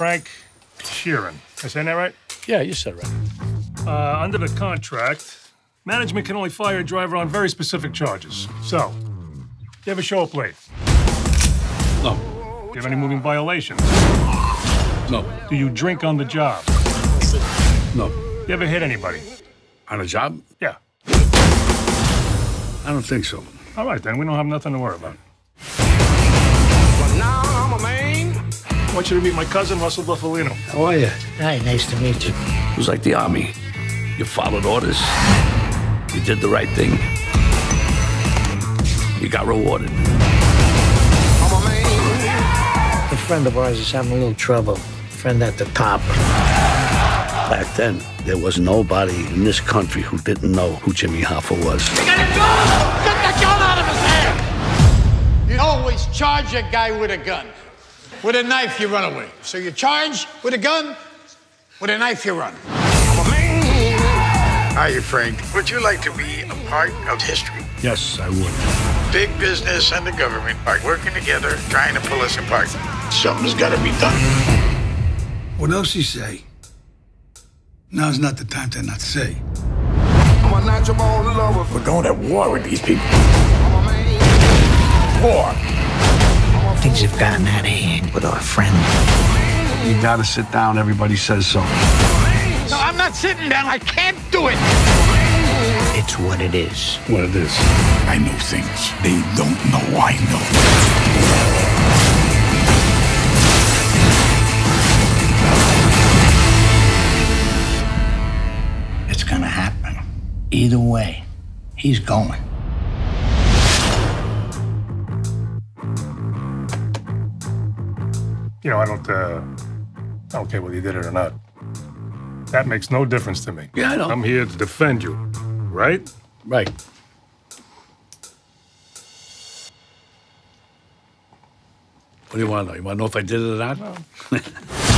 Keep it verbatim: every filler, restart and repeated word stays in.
Frank Sheeran. Am I saying that right? Yeah, you said right. Uh, under the contract, management can only fire a driver on very specific charges. So, do you ever show up late? No. Do you have any moving violations? No. Do you drink on the job? No. Do you ever hit anybody? On a job? Yeah. I don't think so. All right, then. We don't have nothing to worry about. But now I'm a man. I want you to meet my cousin, Russell Buffalino. How are you? Hi, nice to meet you. It was like the Army. You followed orders. You did the right thing. You got rewarded. I'm a man. A friend of ours is having a little trouble. A friend at the top. Back then, there was nobody in this country who didn't know who Jimmy Hoffa was. You got a gun! Get the gun out of his hand! You always charge a guy with a gun. With a knife, you run away. So you charge with a gun, with a knife, you run. I'm a man. Hiya, Frank. Would you like to be a part of history? Yes, I would. Big business and the government are working together, trying to pull us apart. Something's got to be done. What else you say? Now's not the time to not say. I'm a natural born lover. We're going to war with these people. War. Things have gotten out of hand with our friend. You gotta sit down. Everybody says so. No, I'm not sitting down. I can't do it. It's what it is. What it is. I know things they don't know I know. Either way, he's going. You know, I don't, uh, I don't care whether you did it or not. That makes no difference to me. Yeah, I know. I'm here to defend you, right? Right. What do you want to know? You want to know if I did it or not? No.